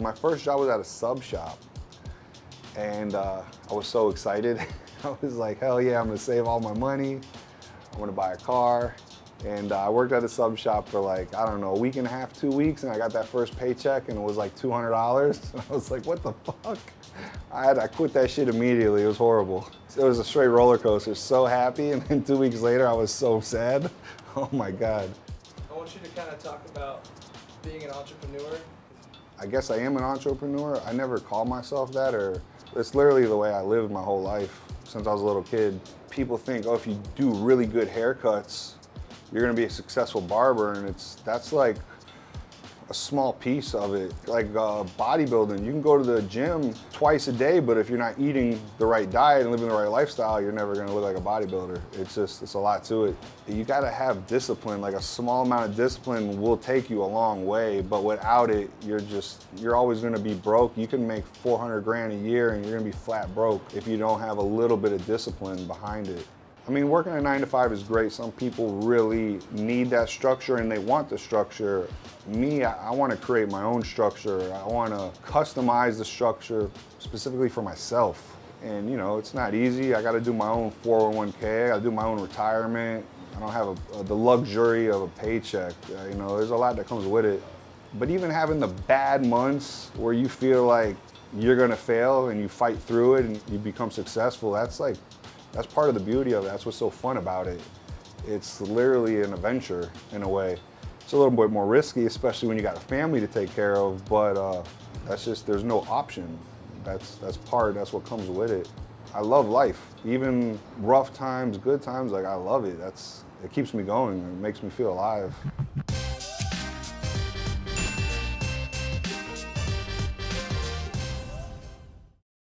But my first job was at a sub shop, and I was so excited. I was like, hell yeah, I'm gonna save all my money. I'm gonna buy a car. And I worked at a sub shop for like, I don't know, a week and a half, 2 weeks, and I got that first paycheck and it was like $200. And I was like, what the fuck? I quit that shit immediately. It was horrible. It was a straight roller coaster. So happy, and then 2 weeks later I was so sad. Oh my God. I want you to kind of talk about being an entrepreneur. I guess I am an entrepreneur. I never call myself that, or it's literally the way I lived my whole life since I was a little kid. People think, oh, if you do really good haircuts, you're gonna be a successful barber, and that's like a small piece of it. Like bodybuilding, you can go to the gym twice a day, but if you're not eating the right diet and living the right lifestyle, you're never gonna look like a bodybuilder. It's a lot to it. You gotta have discipline. Like a small amount of discipline will take you a long way, but without it, you're always gonna be broke. You can make 400 grand a year and you're gonna be flat broke if you don't have a little bit of discipline behind it. I mean, working a 9-to-5 is great. Some people really need that structure and they want the structure. Me, I want to create my own structure. I want to customize the structure specifically for myself. And you know, it's not easy. I got to do my own 401k. I got to do my own retirement. I don't have the luxury of a paycheck. You know, there's a lot that comes with it. But even having the bad months where you feel like you're going to fail and you fight through it and you become successful, that's part of the beauty of it. That's what's so fun about it. It's literally an adventure in a way. It's a little bit more risky, especially when you got a family to take care of, but that's just, there's no option. That's what comes with it. I love life. Even rough times, good times, like I love it. It keeps me going. It makes me feel alive.